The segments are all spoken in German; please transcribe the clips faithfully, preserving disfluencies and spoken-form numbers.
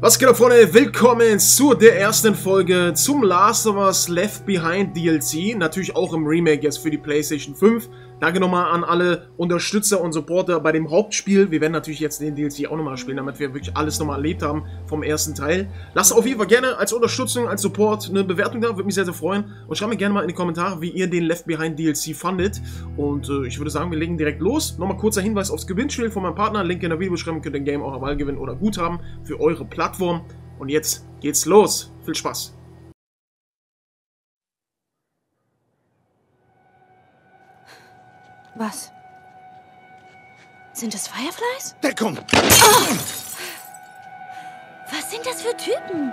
Was geht ab, Freunde? Willkommen zu der ersten Folge zum Last of Us Left Behind D L C. Natürlich auch im Remake jetzt für die PlayStation fünf. Danke nochmal an alle Unterstützer und Supporter bei dem Hauptspiel. Wir werden natürlich jetzt den D L C auch nochmal spielen, damit wir wirklich alles nochmal erlebt haben vom ersten Teil. Lasst auf jeden Fall gerne als Unterstützung, als Support eine Bewertung da. Würde mich sehr, sehr freuen. Und schreibt mir gerne mal in die Kommentare, wie ihr den Left Behind D L C fandet. Und äh, ich würde sagen, wir legen direkt los. Nochmal kurzer Hinweis aufs Gewinnspiel von meinem Partner. Link in der Videobeschreibung. Könnt ihr den Game eurer Wahl gewinnen oder gut haben für eure Plattform. Und jetzt geht's los. Viel Spaß. Was? Sind das Fireflies? Deckung! Oh. Was sind das für Typen?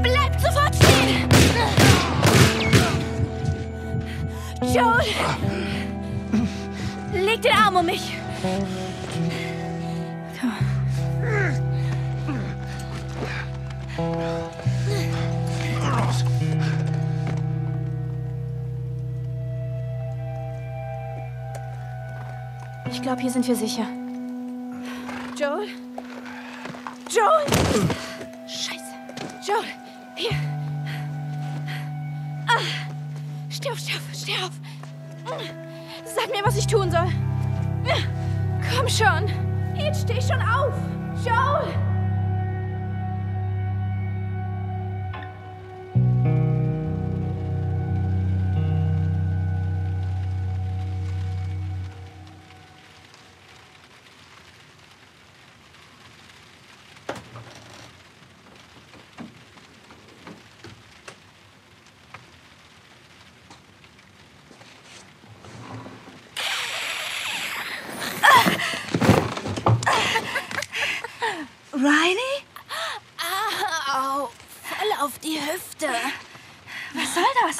Bleibt sofort stehen! Joel! Leg den Arm um mich. Komm. Raus. Ich glaube, hier sind wir sicher. Joel? Joel! Scheiße. Joel, hier. Ah. Steh auf, steh auf, steh auf. Sag mir, was ich tun soll. Komm schon. Jetzt steh schon auf. Joel! Riley? Au, voll auf die Hüfte. Was soll das?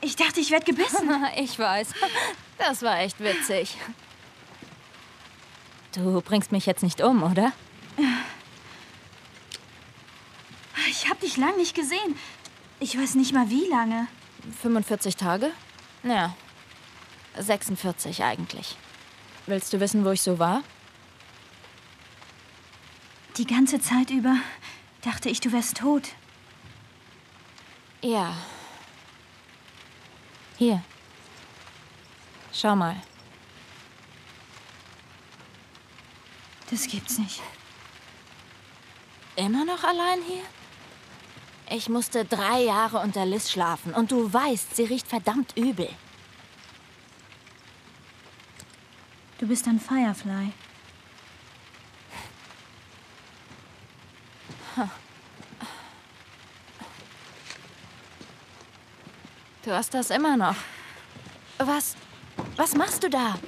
Ich dachte, ich werde gebissen. Ich weiß. Das war echt witzig. Du bringst mich jetzt nicht um, oder? Ich habe dich lang nicht gesehen. Ich weiß nicht mal, wie lange. fünfundvierzig Tage? Ja, sechsundvierzig eigentlich. Willst du wissen, wo ich so war? Die ganze Zeit über dachte ich, du wärst tot. Ja. Hier. Schau mal. Das gibt's nicht. Immer noch allein hier? Ich musste drei Jahre unter Lis schlafen und du weißt, sie riecht verdammt übel. Du bist ein Firefly. Du hast das immer noch. Was, was machst du da?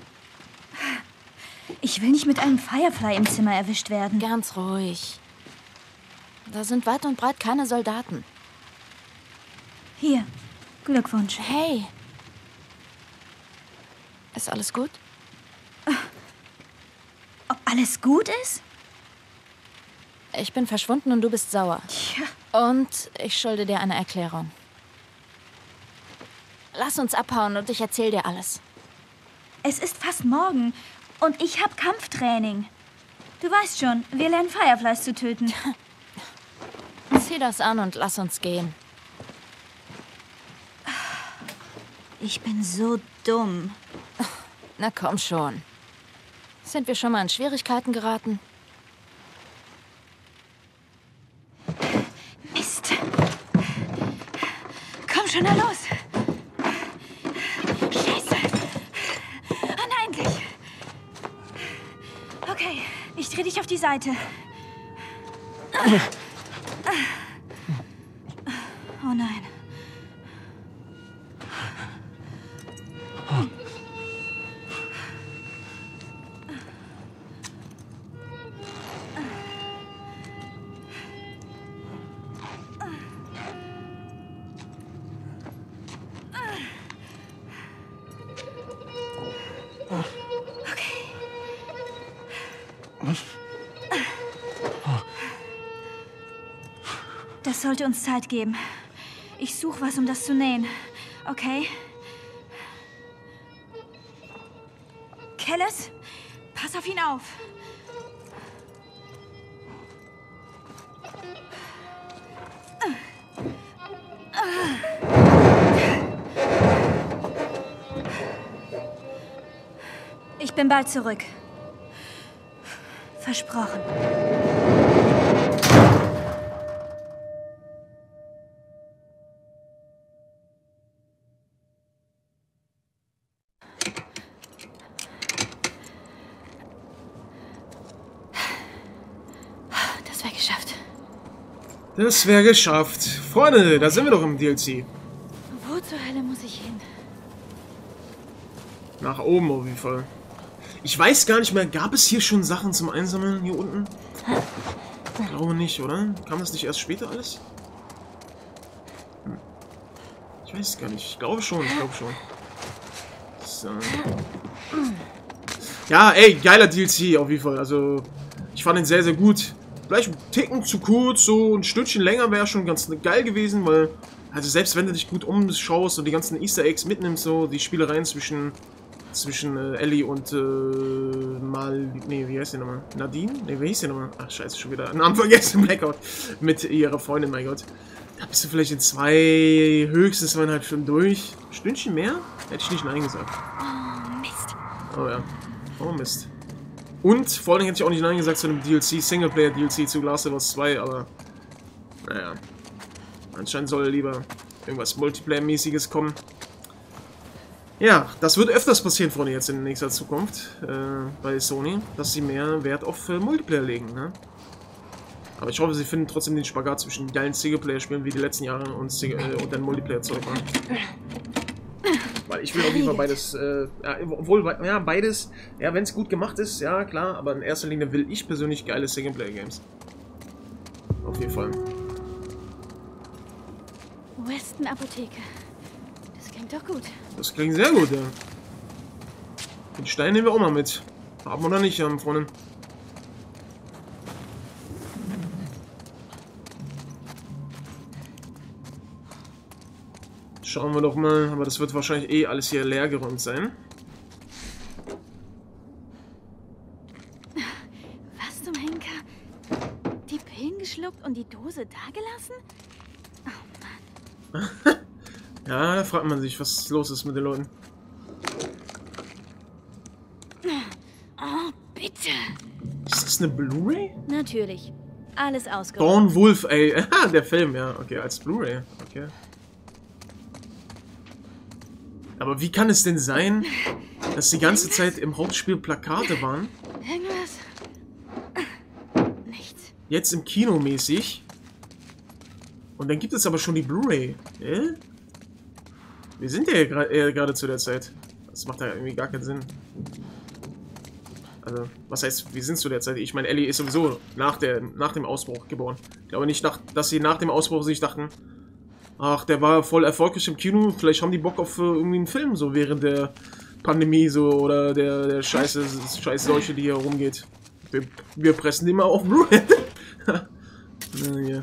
Ich will nicht mit einem Firefly im Zimmer erwischt werden. Ganz ruhig. Da sind weit und breit keine Soldaten. Hier, Glückwunsch. Hey. Ist alles gut? Ob alles gut ist? Ich bin verschwunden und du bist sauer. Ja. Und ich schulde dir eine Erklärung. Lass uns abhauen und ich erzähl dir alles. Es ist fast morgen und ich hab Kampftraining. Du weißt schon, wir lernen Fireflies zu töten. Zieh das an und lass uns gehen. Ich bin so dumm. Na komm schon. Sind wir schon mal in Schwierigkeiten geraten? Mist. Komm schon, na los. Dreh dich auf die Seite. Oh nein. Das sollte uns Zeit geben. Ich suche was, um das zu nähen. Okay? Okay. Ellis, pass auf ihn auf. Ich bin bald zurück. Versprochen. Das wäre geschafft. Das wäre geschafft. Freunde, da sind wir doch im D L C. Wo zur Hölle muss ich hin? Nach oben auf jeden Fall. Ich weiß gar nicht mehr, gab es hier schon Sachen zum Einsammeln hier unten? Ich glaube nicht, oder? Kam das nicht erst später alles? Hm. Ich weiß gar nicht. Ich glaube schon, ich glaube schon. So. Ja, ey, geiler D L C auf jeden Fall. Also, ich fand ihn sehr, sehr gut. Vielleicht ein Ticken zu kurz, so ein Stündchen länger wäre schon ganz geil gewesen, weil, also selbst wenn du dich gut umschaust und die ganzen Easter Eggs mitnimmst, so die Spielereien zwischen... zwischen äh, Ellie und äh, Mal... Nee, wie heißt die nochmal? Nadine? Nee, wie hieß die nochmal? Ach, scheiße, schon wieder. Namen vergessen, Blackout. Mit ihrer Freundin, mein Gott. Da bist du vielleicht in zwei, höchstens zweieinhalb Stunden durch. Stündchen mehr? Hätte ich nicht Nein gesagt. Oh, Mist. Oh ja. Oh, Mist. Und vor allem hätte ich auch nicht Nein gesagt zu einem D L C, Singleplayer-D L C zu Last of Us zwei, aber... Naja. Anscheinend soll lieber irgendwas Multiplayer-mäßiges kommen. Ja, das wird öfters passieren, Freunde, jetzt in nächster Zukunft äh, bei Sony, dass sie mehr Wert auf äh, Multiplayer legen, ne? Aber ich hoffe, sie finden trotzdem den Spagat zwischen geilen Singleplayer-Spielen wie die letzten Jahre und, äh, und dann Multiplayer-Zeug. Weil ich will auf jeden Fall beides, äh, ja, obwohl, ja, beides, ja, wenn es gut gemacht ist, ja, klar, aber in erster Linie will ich persönlich geile Singleplayer-Games. Auf jeden Fall. Westen-Apotheke. Klingt doch gut. Das klingt sehr gut, ja. Den Stein nehmen wir auch mal mit. Haben wir noch nicht, haben, Freunde. Schauen wir doch mal. Aber das wird wahrscheinlich eh alles hier leer geräumt sein. Was zum Henker? Die Pillen geschluckt und die Dose da gelassen? Oh Mann. Ja, da fragt man sich, was los ist mit den Leuten. Oh, bitte! Ist das eine Blu-ray? Natürlich. Alles ausgeräumt. Dawn Wolf, ey. Ah, der Film, ja. Okay, als Blu-ray. Okay. Aber wie kann es denn sein, dass die ganze Zeit im Hauptspiel Plakate waren? Irgendwas? Nichts. Jetzt im Kino mäßig. Und dann gibt es aber schon die Blu-ray. Äh? Wir sind ja gerade zu der Zeit. Das macht ja irgendwie gar keinen Sinn. Also, was heißt, wir sind zu der Zeit? Ich meine, Ellie ist sowieso nach, der, nach dem Ausbruch geboren. Ich glaube nicht, nach, dass sie nach dem Ausbruch sich dachten, ach, der war voll erfolgreich im Kino, vielleicht haben die Bock auf äh, irgendwie einen Film, so während der Pandemie, so, oder der, der scheiße, scheiß Seuche, die hier rumgeht. Wir, wir pressen die mal auf Blu-ray. Ja.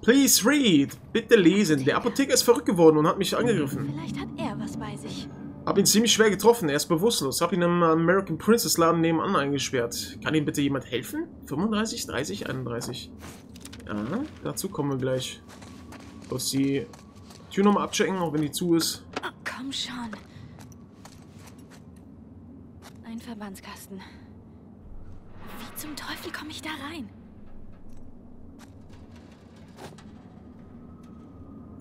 Please read. Bitte lesen. Der Apotheker ist verrückt geworden und hat mich angegriffen. Vielleicht hat er was bei sich. Hab ihn ziemlich schwer getroffen. Er ist bewusstlos. Hab ihn im American Princess Laden nebenan eingesperrt. Kann ihm bitte jemand helfen? fünfunddreißig, dreißig, einunddreißig. Ja, dazu kommen wir gleich. Bloß die Tür nochmal abchecken, auch wenn die zu ist. Oh, komm schon. Ein Verbandskasten. Wie zum Teufel komme ich da rein?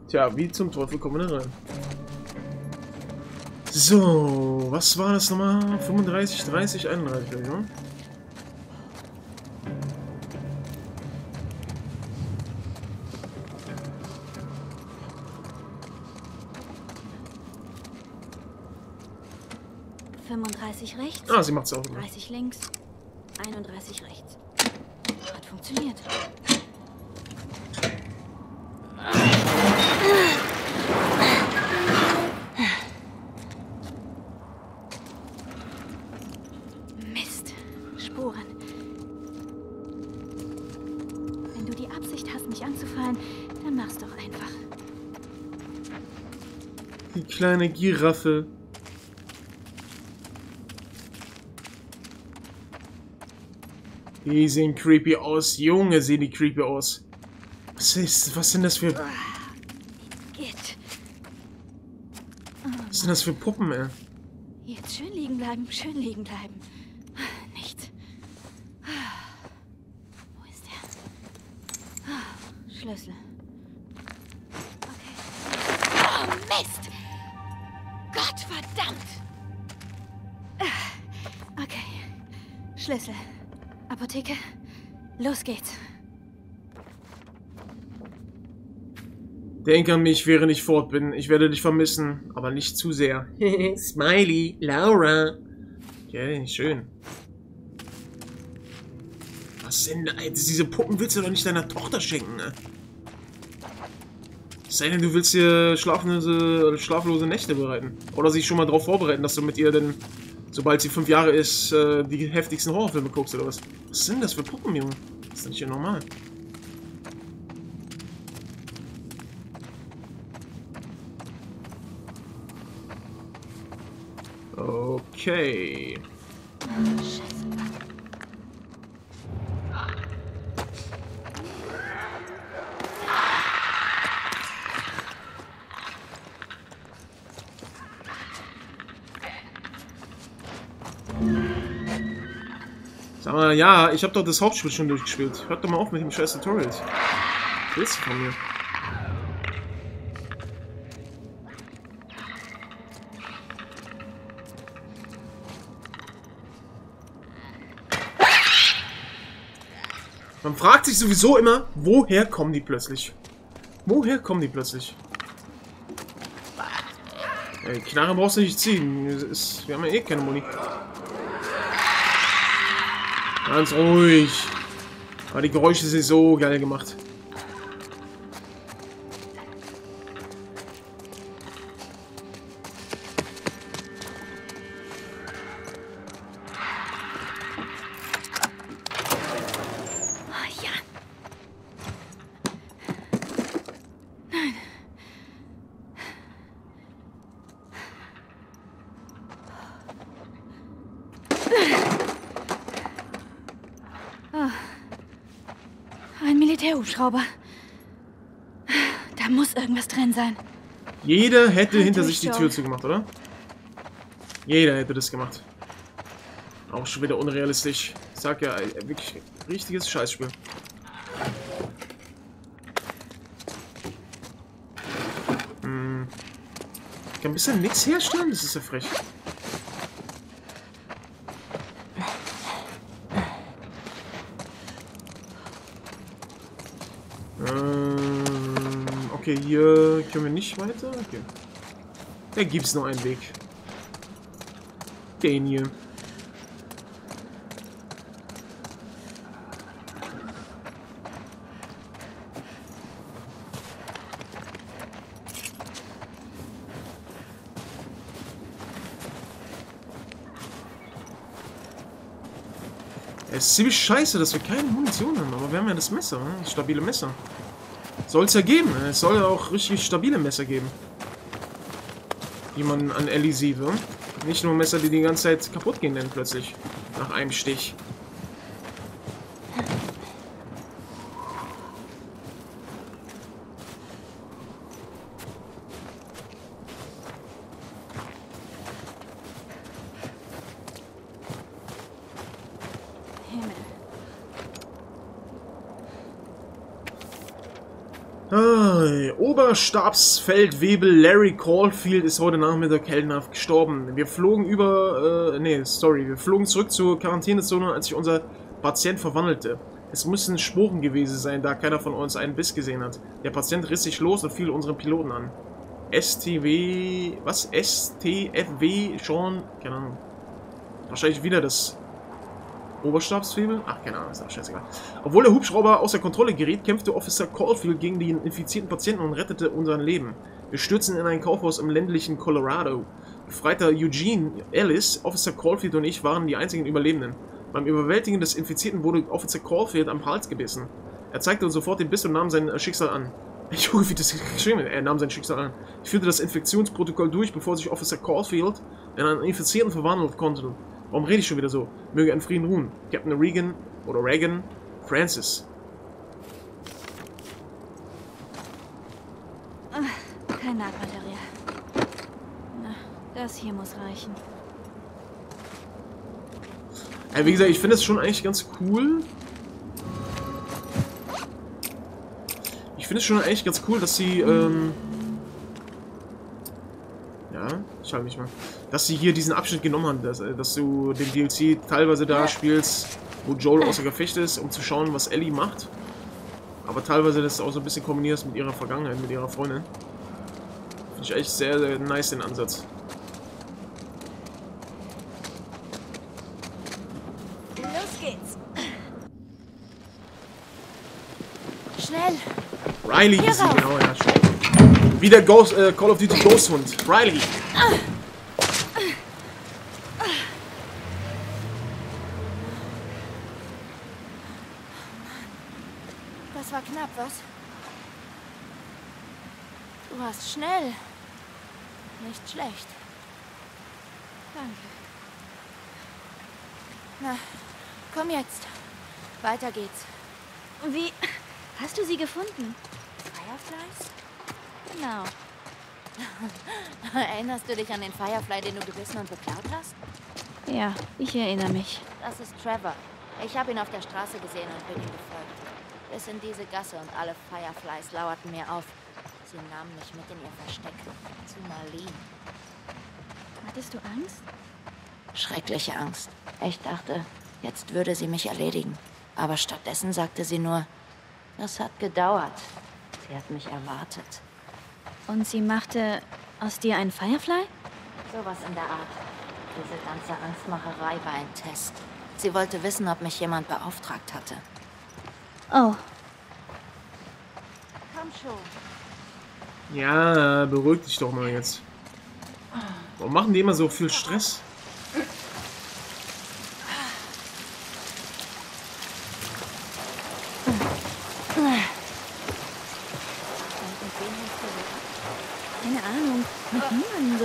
Tja, wie zum Teufel kommen wir da rein? So, was war das nochmal? fünfunddreißig, dreißig, einunddreißig, glaube ich, ne? fünfunddreißig rechts. Ah, sie macht's auch immer. dreißig links, einunddreißig rechts. Hat funktioniert. Wenn du die Absicht hast, mich anzufallen, dann mach's doch einfach. die kleine Giraffe. Die sehen creepy aus. Junge, sehen die creepy aus. Was ist, was sind das für... Was sind das für Puppen, ey? Jetzt schön liegen bleiben, schön liegen bleiben. Nicht. Wo ist der? Schlüssel. Okay. Oh, Mist! Gott verdammt! Okay. Schlüssel. Apotheke. Los geht's. Denk an mich, während ich fort bin. Ich werde dich vermissen, aber nicht zu sehr. Smiley, Laura. Okay, schön. Was denn? Alter, diese Puppen willst du doch nicht deiner Tochter schenken, ne? Es sei denn, du willst dir schlaflose, schlaflose Nächte bereiten. Oder sich schon mal darauf vorbereiten, dass du mit ihr denn, sobald sie fünf Jahre ist, die heftigsten Horrorfilme guckst oder was. Was sind das für Puppen, Junge? Das ist doch nicht ja normal. Okay. Sag mal, ja, ich habe doch das Hauptspiel schon durchgespielt. Hört doch mal auf mit dem scheiß Tutorials. Was willst du von mir? Man fragt sich sowieso immer, woher kommen die plötzlich? Woher kommen die plötzlich? Ey, Knarre brauchst du nicht ziehen. Ist, wir haben ja eh keine Muni. Ganz ruhig. Aber die Geräusche sind so geil gemacht. Hubschrauber. Da muss irgendwas drin sein. Jeder hätte hinter sich die Tür zugemacht, oder? Jeder hätte das gemacht. Auch schon wieder unrealistisch. Ich sag ja, wirklich richtiges Scheißspiel. Hm. Ich kann ein bisschen nichts herstellen, das ist ja frech. Okay, hier können wir nicht weiter. Okay. Da gibt es noch einen Weg. Den hier. Es ist ziemlich scheiße, dass wir keine Munition haben, aber wir haben ja das Messer, das stabile Messer. Soll es ja geben. Es soll ja auch richtig stabile Messer geben. Die man an Ellie sieht. Oder? Nicht nur Messer, die die ganze Zeit kaputt gehen dann plötzlich. Nach einem Stich. Stabsfeldwebel Larry Caulfield ist heute Nachmittag heldenhaft gestorben. Wir flogen über, äh, nee, sorry, wir flogen zurück zur Quarantänezone, als sich unser Patient verwandelte. Es müssen Sporen gewesen sein, da keiner von uns einen Biss gesehen hat. Der Patient riss sich los und fiel unseren Piloten an. S T W, was? S T F W, schon, keine Ahnung. Wahrscheinlich wieder das Oberstabsfebel? Ach, keine Ahnung, ist doch scheißegal. Obwohl der Hubschrauber außer Kontrolle geriet, kämpfte Officer Caulfield gegen den infizierten Patienten und rettete unseren Leben. Wir stürzten in ein Kaufhaus im ländlichen Colorado. Befreiter Eugene Ellis, Officer Caulfield und ich waren die einzigen Überlebenden. Beim Überwältigen des Infizierten wurde Officer Caulfield am Hals gebissen. Er zeigte uns sofort den Biss und nahm sein Schicksal an. Junge, wie das geschrieben ist. Er nahm sein Schicksal an. Ich führte das Infektionsprotokoll durch, bevor sich Officer Caulfield in einen Infizierten verwandelt konnte. Warum rede ich schon wieder so? Möge er in Frieden ruhen. Captain Regan oder Regan, Francis. Ach, keine Artillerie. Na, das hier muss reichen. Ja, wie gesagt, ich finde es schon eigentlich ganz cool. Ich finde es schon eigentlich ganz cool, dass sie, ähm, ja, ich halte mich mal, dass sie hier diesen Abschnitt genommen haben, dass, dass du den D L C teilweise da spielst, wo Joel außer Gefecht ist, um zu schauen, was Ellie macht, aber teilweise das auch so ein bisschen kombinierst mit ihrer Vergangenheit, mit ihrer Freundin. Finde ich echt sehr, sehr nice, den Ansatz. Riley besiegen, genau, ja, schon. Wie der Ghost, äh, Call of Duty Ghost Hund. Riley. Das war knapp, was? Du warst schnell. Nicht schlecht. Danke. Na, komm jetzt. Weiter geht's. Wie hast du sie gefunden? Fireflies? Genau. Erinnerst du dich an den Firefly, den du gebissen und beklaut hast? Ja, ich erinnere mich. Das ist Trevor. Ich habe ihn auf der Straße gesehen und bin ihm gefolgt. Bis in diese Gasse und alle Fireflies lauerten mir auf. Sie nahmen mich mit in ihr Versteck. Zu Marlene. Hattest du Angst? Schreckliche Angst. Ich dachte, jetzt würde sie mich erledigen. Aber stattdessen sagte sie nur, das hat gedauert. Sie hat mich erwartet. Und sie machte aus dir einen Firefly? Sowas in der Art. Diese ganze Angstmacherei war ein Test. Sie wollte wissen, ob mich jemand beauftragt hatte. Oh. Komm schon. Ja, beruhig dich doch mal jetzt. Warum machen die immer so viel Stress?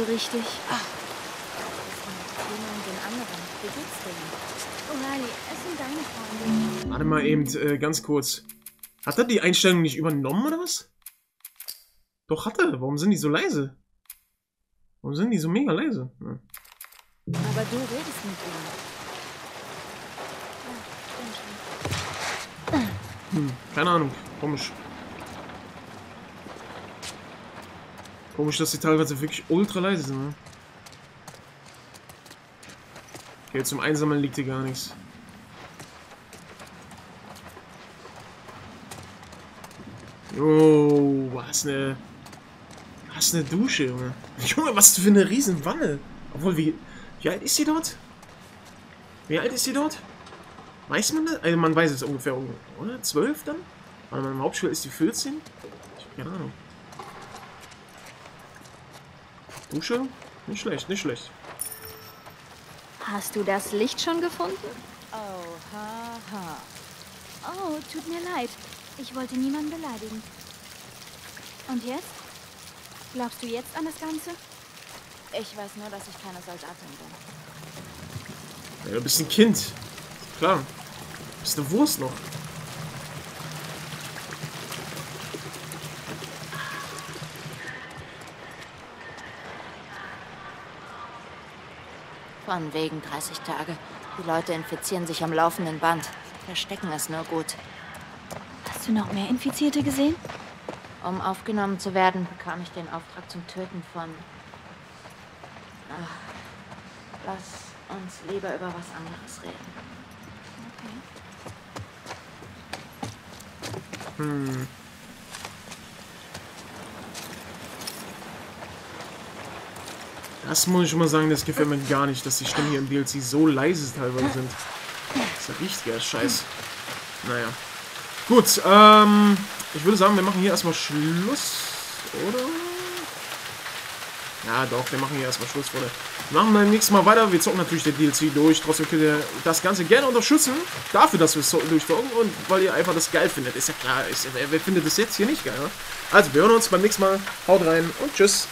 Richtig. Ach. Warte mal eben, äh, ganz kurz. Hat er die Einstellung nicht übernommen oder was? Doch hat er. Warum sind die so leise? Warum sind die so mega leise? Ja. Aber du redest mit ihm. Hm, keine Ahnung. Komisch. Komisch, dass die teilweise wirklich ultra leise sind, ne? Okay, zum Einsammeln liegt hier gar nichts. Oh, was eine... Was eine Dusche, Junge. Junge, was für eine Riesenwanne. Obwohl, wie... Wie alt ist sie dort? Wie alt ist sie dort? Weiß man das? Also man weiß es ungefähr, oder? zwölf dann? Weil man im Hauptspiel ist die vierzehn? Ich hab keine Ahnung. Dusche? Nicht schlecht, nicht schlecht. Hast du das Licht schon gefunden? Oh, ha, ha. Oh, tut mir leid. Ich wollte niemanden beleidigen. Und jetzt? Glaubst du jetzt an das Ganze? Ich weiß nur, dass ich keine Soldatin bin. Ja, du bist ein Kind. Klar. Du bist eine Wurst noch. Von wegen dreißig Tage. Die Leute infizieren sich am laufenden Band. Verstecken es nur gut. Hast du noch mehr Infizierte gesehen? Um aufgenommen zu werden, bekam ich den Auftrag zum Töten von... Ach, lass uns lieber über was anderes reden. Okay. Hm. Das muss ich mal sagen, das gefällt mir gar nicht, dass die Stimmen hier im D L C so leise teilweise sind. Das ist ja richtiger Scheiß. Naja. Gut, ähm, ich würde sagen, wir machen hier erstmal Schluss, oder? Ja, doch, wir machen hier erstmal Schluss, Freunde. Machen beim nächsten Mal weiter. Wir zocken natürlich den D L C durch. Trotzdem könnt ihr das Ganze gerne unterstützen. Dafür, dass wir es durchzocken und weil ihr einfach das geil findet. Ist ja klar, ist, wer findet das jetzt hier nicht geil, ne? Also, wir hören uns beim nächsten Mal. Haut rein und tschüss.